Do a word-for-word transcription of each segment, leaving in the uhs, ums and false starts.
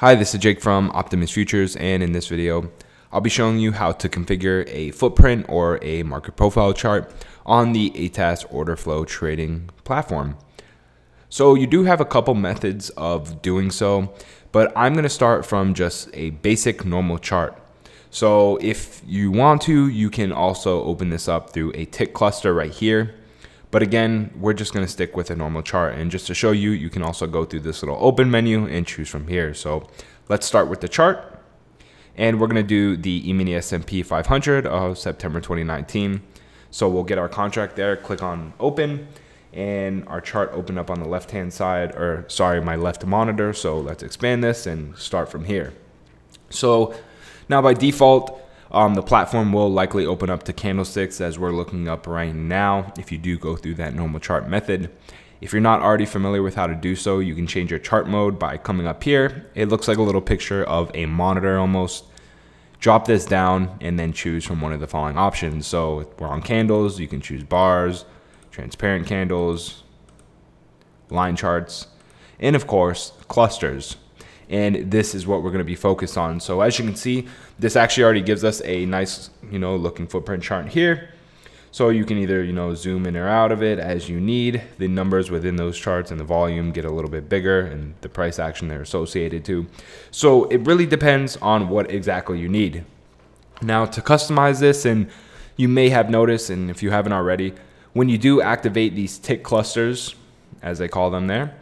Hi, this is Jake from Optimus Futures, and in this video, I'll be showing you how to configure a footprint or a market profile chart on the A T A S order flow trading platform. So you do have a couple methods of doing so, but I'm going to start from just a basic normal chart. So if you want to, you can also open this up through a tick cluster right here. But again, we're just going to stick with a normal chart. And just to show you, you can also go through this little open menu and choose from here. So let's start with the chart. And we're going to do the E-mini S and P five hundred of September twenty nineteen. So we'll get our contract there, click on open, and our chart opened up on the left-hand side, or sorry, my left monitor. So let's expand this and start from here. So now by default, Um, the platform will likely open up to candlesticks as we're looking up right now if you do go through that normal chart method. If you're not already familiar with how to do so, you can change your chart mode by coming up here. It looks like a little picture of a monitor almost. Drop this down and then choose from one of the following options. So if we're on candles, you can choose bars, transparent candles, line charts, and of course, clusters. And this is what we're going to be focused on. So as you can see, this actually already gives us a nice, you know, looking footprint chart here. So you can either, you know, zoom in or out of it as you need. The numbers within those charts and the volume get a little bit bigger, and the price action they're associated to. So it really depends on what exactly you need. Now to customize this, and you may have noticed, and if you haven't already, when you do activate these tick clusters, as they call them there,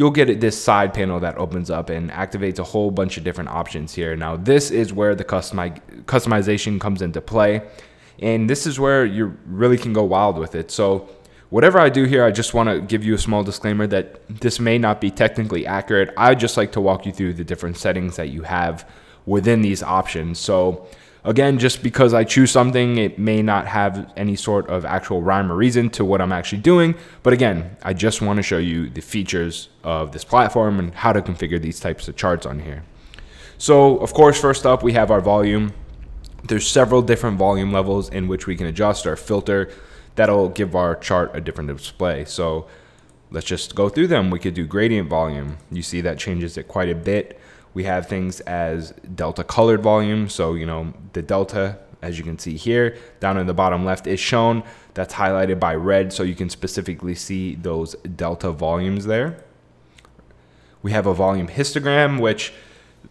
you'll get this side panel that opens up and activates a whole bunch of different options here. Now, this is where the customi- customization comes into play, and this is where you really can go wild with it. So whatever I do here, I just want to give you a small disclaimer that this may not be technically accurate. I just like to walk you through the different settings that you have within these options. So again, just because I choose something, it may not have any sort of actual rhyme or reason to what I'm actually doing. But again, I just want to show you the features of this platform and how to configure these types of charts on here. So of course, first up, we have our volume. There's several different volume levels in which we can adjust our filter that'll give our chart a different display. So let's just go through them. We could do gradient volume. You see that changes it quite a bit. We have things as Delta colored volume. So, you know, the Delta, as you can see here, down in the bottom left is shown. That's highlighted by red. So you can specifically see those Delta volumes there. We have a volume histogram, which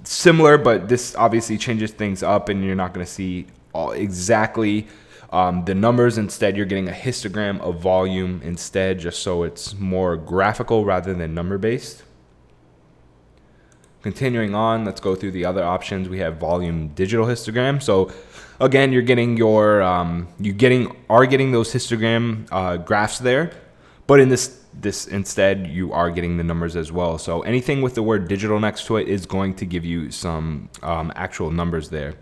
similar, but this obviously changes things up and you're not going to see all exactly um, the numbers. Instead, you're getting a histogram of volume instead, just so it's more graphical rather than number based. Continuing on, let's go through the other options. We have volume digital histogram. So again, you're getting your um, you getting are getting those histogram uh, graphs there, but in this this instead you are getting the numbers as well. So anything with the word digital next to it is going to give you some um, actual numbers there.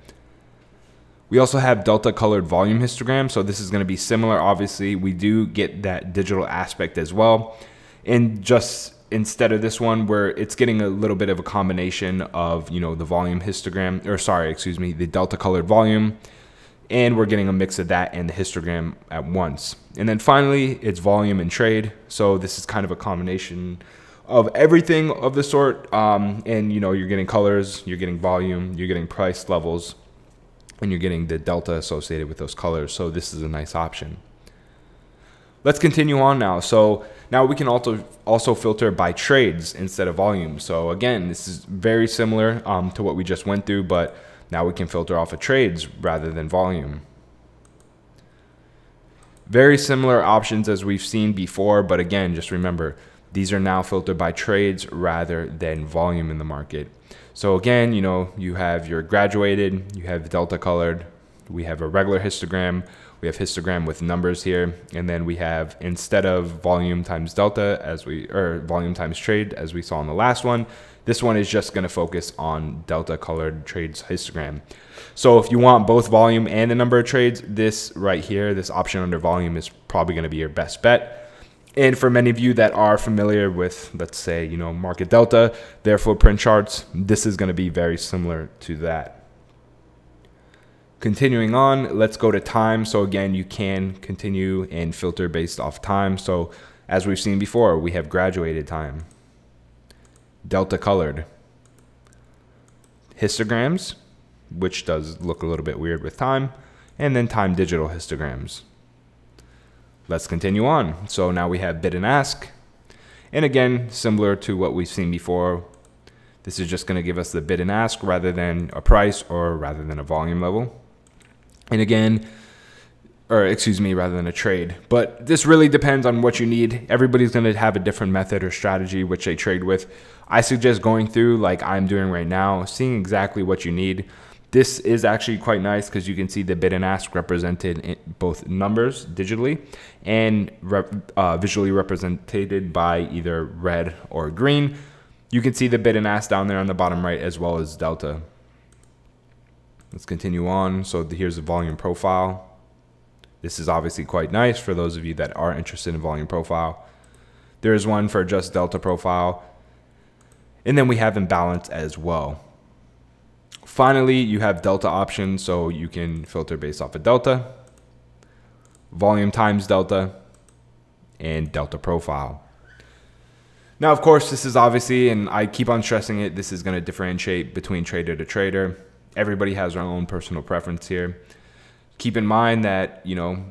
We also have Delta colored volume histogram. So this is going to be similar. Obviously, we do get that digital aspect as well, and just instead of this one where it's getting a little bit of a combination of, you know, the volume histogram, or sorry, excuse me, the Delta colored volume, and we're getting a mix of that and the histogram at once. And then finally, it's volume and trade. So this is kind of a combination of everything of the sort. Um, and, you know, you're getting colors, you're getting volume, you're getting price levels, and you're getting the Delta associated with those colors. So this is a nice option. Let's continue on now. So now we can also also filter by trades instead of volume. So again, this is very similar um, to what we just went through, but now we can filter off of trades rather than volume. Very similar options as we've seen before, but again, just remember, these are now filtered by trades rather than volume in the market. So again, you know, you have your graduated, you have Delta colored, we have a regular histogram, we have histogram with numbers here, and then we have instead of volume times Delta as we or volume times trade as we saw in the last one, this one is just going to focus on Delta colored trades histogram. So if you want both volume and the number of trades, this right here, this option under volume is probably going to be your best bet. And for many of you that are familiar with, let's say, you know, market Delta, their footprint charts, this is going to be very similar to that. Continuing on, let's go to time. So again, you can continue and filter based off time. So as we've seen before, we have graduated time, Delta colored, histograms, which does look a little bit weird with time, and then time digital histograms. Let's continue on. So now we have bid and ask. And again, similar to what we've seen before, this is just going to give us the bid and ask rather than a price or rather than a volume level. And again, or excuse me, rather than a trade. But this really depends on what you need. Everybody's going to have a different method or strategy which they trade with. I suggest going through like I'm doing right now, seeing exactly what you need. This is actually quite nice because you can see the bid and ask represented in both numbers digitally and rep, uh, visually represented by either red or green. You can see the bid and ask down there on the bottom right as well as Delta. Let's continue on. So here's the volume profile. This is obviously quite nice for those of you that are interested in volume profile. There is one for just Delta profile. And then we have imbalance as well. Finally, you have Delta options, so you can filter based off of Delta, volume times Delta, and Delta profile. Now, of course, this is obviously, and I keep on stressing it, this is going to differentiate between trader to trader. Everybody has their own personal preference here. Keep in mind that, you know,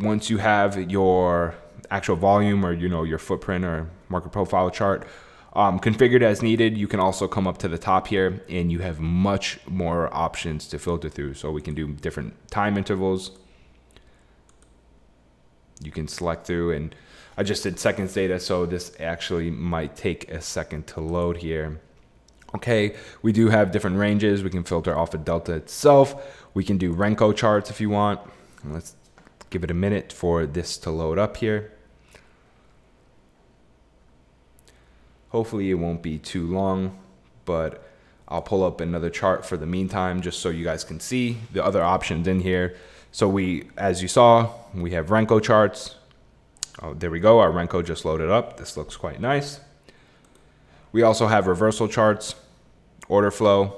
once you have your actual volume or, you know, your footprint or market profile chart, Um, configured as needed, you can also come up to the top here and you have much more options to filter through. So we can do different time intervals. You can select through, and I just did seconds data, so this actually might take a second to load here. Okay, we do have different ranges. We can filter off of Delta itself. We can do Renko charts if you want. Let's give it a minute for this to load up here. Hopefully it won't be too long, but I'll pull up another chart for the meantime, just so you guys can see the other options in here. So we, as you saw, we have Renko charts. Oh, there we go. Our Renko just loaded up. This looks quite nice. We also have reversal charts, order flow,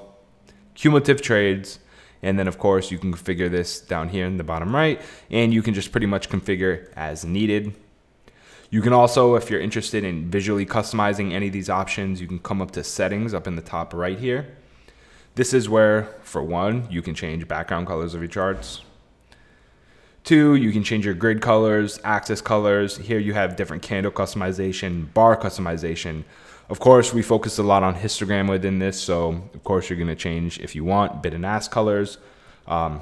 cumulative trades. And then of course you can configure this down here in the bottom right, and you can just pretty much configure as needed. You can also, if you're interested in visually customizing any of these options, you can come up to settings up in the top right here. This is where, for one, you can change background colors of your charts. Two, you can change your grid colors, axis colors. Here you have different candle customization, bar customization. Of course, we focus a lot on histogram within this, so of course you're gonna change, if you want, bid and ask colors, um,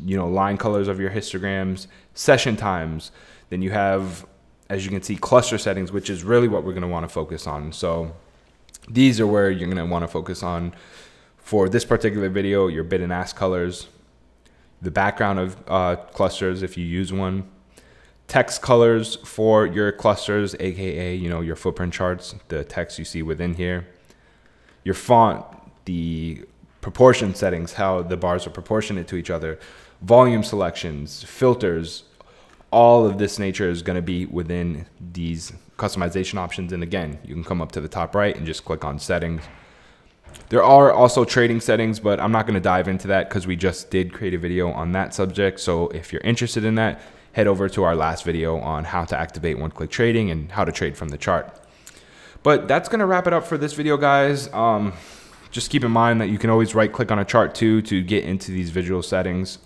you know, line colors of your histograms, session times. Then you have, as you can see, cluster settings, which is really what we're going to want to focus on. So these are where you're going to want to focus on for this particular video, your bid and ask colors, the background of uh, clusters if you use one, text colors for your clusters, aka, you know, your footprint charts, the text you see within here, your font, the proportion settings, how the bars are proportionate to each other, volume selections, filters. All of this nature is going to be within these customization options. And again, you can come up to the top right and just click on settings. There are also trading settings, but I'm not going to dive into that because we just did create a video on that subject. So if you're interested in that, head over to our last video on how to activate one-click trading and how to trade from the chart. But that's going to wrap it up for this video, guys. Um, just keep in mind that you can always right-click on a chart too to get into these visual settings.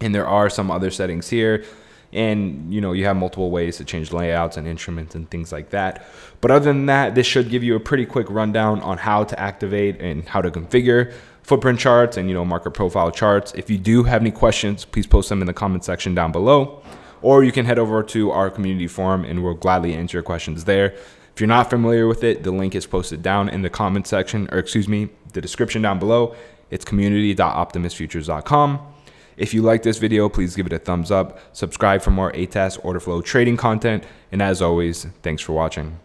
And there are some other settings here. And, you know, you have multiple ways to change layouts and instruments and things like that. But other than that, this should give you a pretty quick rundown on how to activate and how to configure footprint charts and, you know, market profile charts. If you do have any questions, please post them in the comment section down below, or you can head over to our community forum and we'll gladly answer your questions there. If you're not familiar with it, the link is posted down in the comment section, or excuse me, the description down below. It's community dot optimus futures dot com. If you like this video, please give it a thumbs up, subscribe for more A T A S order flow trading content, and as always, thanks for watching.